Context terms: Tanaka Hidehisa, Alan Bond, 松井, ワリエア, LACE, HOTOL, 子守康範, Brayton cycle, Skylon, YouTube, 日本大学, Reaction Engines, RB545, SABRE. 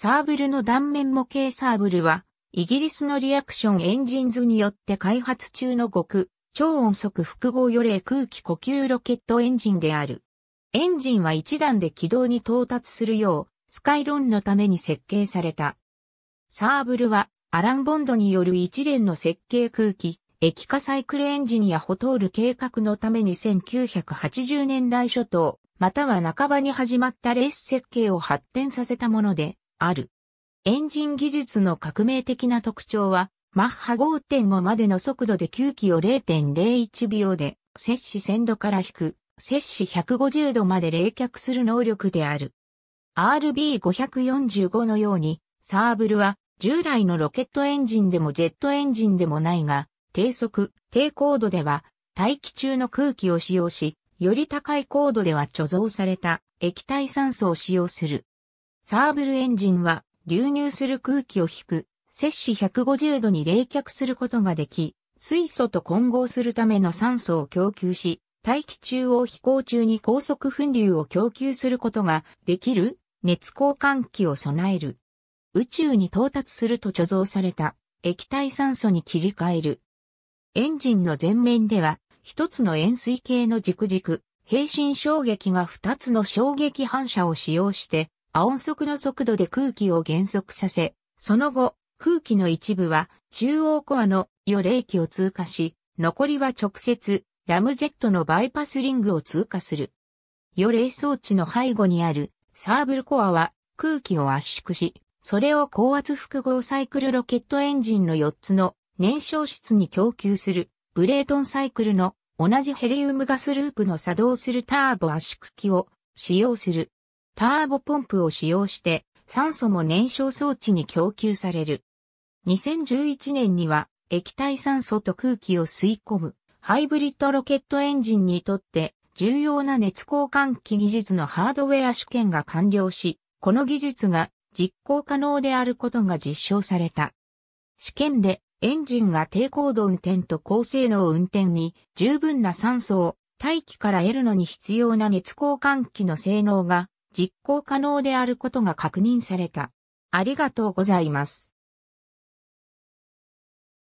サーブルの断面模型サーブルは、イギリスのリアクションエンジンズによって開発中の極超音速複合予冷空気呼吸ロケットエンジンである。エンジンは一段で軌道に到達するよう、スカイロンのために設計された。サーブルは、アラン・ボンドによる一連の設計空気、液化サイクルエンジンやHOTOL計画のために1980年代初頭、または半ばに始まったLACE設計を発展させたものである。エンジン技術の革命的な特徴は、マッハ 5.5 までの速度で吸気を 0.01 秒で、摂氏1000度から引く、摂氏150度まで冷却する能力である。RB545 のように、サーブルは、従来のロケットエンジンでもジェットエンジンでもないが、低速、低高度では、大気中の空気を使用し、より高い高度では貯蔵された液体酸素を使用する。サーブルエンジンは、流入する空気を引く、摂氏150度に冷却することができ、水素と混合するための酸素を供給し、大気中を飛行中に高速噴流を供給することができる熱交換器を備える。宇宙に到達すると貯蔵された液体酸素に切り替える。エンジンの前面では、一つの円錐形の軸、平心衝撃が二つの衝撃反射を使用して、亜音速の速度で空気を減速させ、その後、空気の一部は中央コアの予冷器を通過し、残りは直接ラムジェットのバイパスリングを通過する。予冷装置の背後にあるサーブルコアは空気を圧縮し、それを高圧複合サイクルロケットエンジンの4つの燃焼室に供給するブレイトンサイクルの同じヘリウムガスループの作動するターボ圧縮機を使用する。ターボポンプを使用して酸素も燃焼装置に供給される。2011年には液体酸素と空気を吸い込むハイブリッドロケットエンジンにとって重要な熱交換器技術のハードウェア試験が完了し、この技術が実行可能であることが実証された。試験でエンジンが低高度運転と高性能運転に十分な酸素を大気から得るのに必要な熱交換器の性能が実行可能であることが確認された。ありがとうございます。